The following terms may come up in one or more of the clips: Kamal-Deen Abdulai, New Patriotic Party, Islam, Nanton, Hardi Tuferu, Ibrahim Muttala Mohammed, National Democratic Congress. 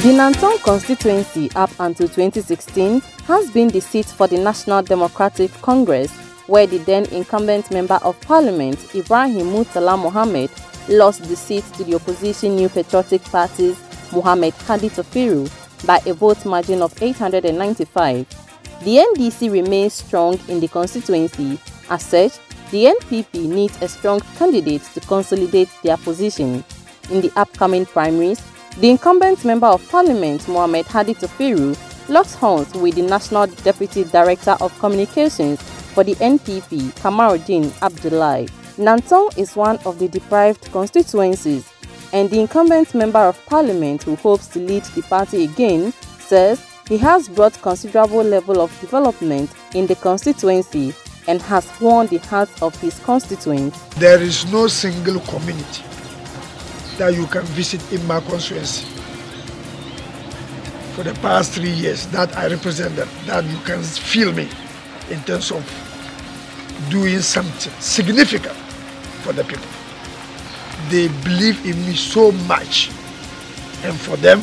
The Nanton constituency up until 2016 has been the seat for the National Democratic Congress, where the then incumbent Member of Parliament Ibrahim Muttala Mohammed lost the seat to the opposition New Patriotic Party's Hardi Tuferu by a vote margin of 895. The NDC remains strong in the constituency. As such, the NPP needs a strong candidate to consolidate their position. In the upcoming primaries, the incumbent Member of Parliament Hardi Tuferu locks horns with the National Deputy Director of Communications for the NPP, Kamal-Deen Abdulai. Nanton is one of the deprived constituencies, and the incumbent Member of Parliament, who hopes to lead the party again, says he has brought considerable level of development in the constituency and has won the hearts of his constituents. There is no single community that you can visit in my constituency for the past 3 years that I represent them, that you can feel me in terms of doing something significant for the people. They believe in me so much, and for them,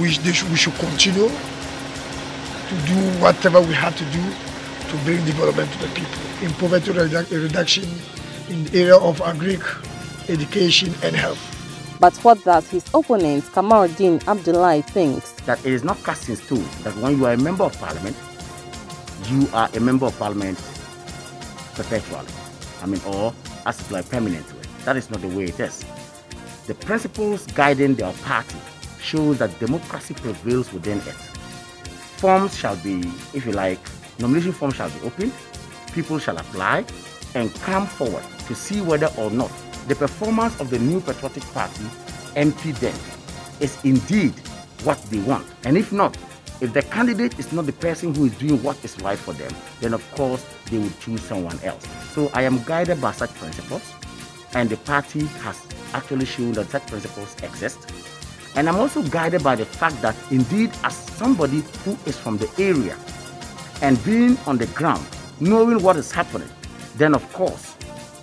we should continue to do whatever we have to do to bring development to the people in poverty reduction, in the area of agri, education and health. But what does his opponent Kamal-Deen Abdulai thinks? That it is not cast in stone that when you are a Member of Parliament, you are a Member of Parliament perpetually, or as it were permanently. That is not the way it is. The principles guiding their party shows that democracy prevails within it. Forms shall be, if you like, nomination forms shall be open, people shall apply and come forward to see whether or not the performance of the New Patriotic Party, MP then, is indeed what they want. And if not, if the candidate is not the person who is doing what is right for them, then of course they will choose someone else. So I am guided by such principles, and the party has actually shown that such principles exist. And I'm also guided by the fact that indeed, as somebody who is from the area and being on the ground, knowing what is happening, then of course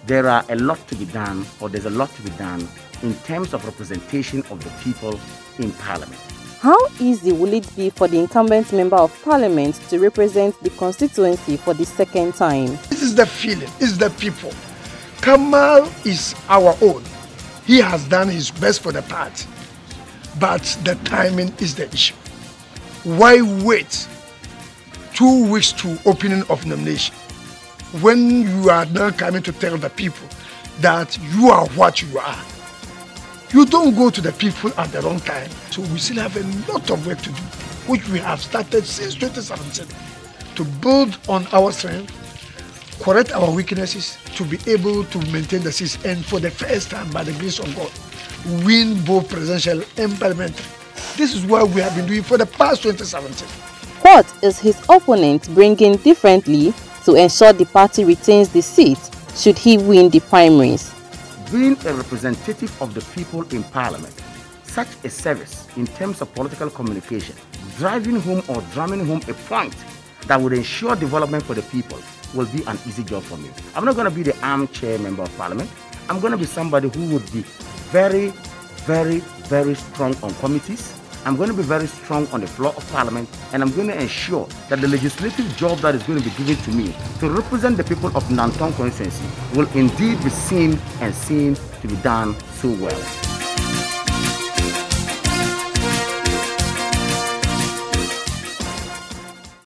there are a lot to be done, or there's a lot to be done in terms of representation of the people in Parliament. How easy will it be for the incumbent Member of Parliament to represent the constituency for the second time? This is the feeling, this is the people. Kamal is our own. He has done his best for the party. But the timing is the issue. Why wait 2 weeks to opening of nomination when you are now coming to tell the people that you are what you are? You don't go to the people at the wrong time. So we still have a lot of work to do, which we have started since 2017, to build on our strength, correct our weaknesses, to be able to maintain the seats, and for the first time, by the grace of God, win both presidential and parliamentary. This is what we have been doing for the past 2017. What is his opponent bringing differently to ensure the party retains the seat should he win the primaries? Being a representative of the people in Parliament, such a service in terms of political communication, driving home or drumming home a point that would ensure development for the people, will be an easy job for me. I'm not going to be the armchair Member of Parliament. I'm going to be somebody who would be very, very, very strong on committees. I'm going to be very strong on the floor of Parliament, and I'm going to ensure that the legislative job that is going to be given to me to represent the people of Nanton constituency will indeed be seen and seen to be done so well.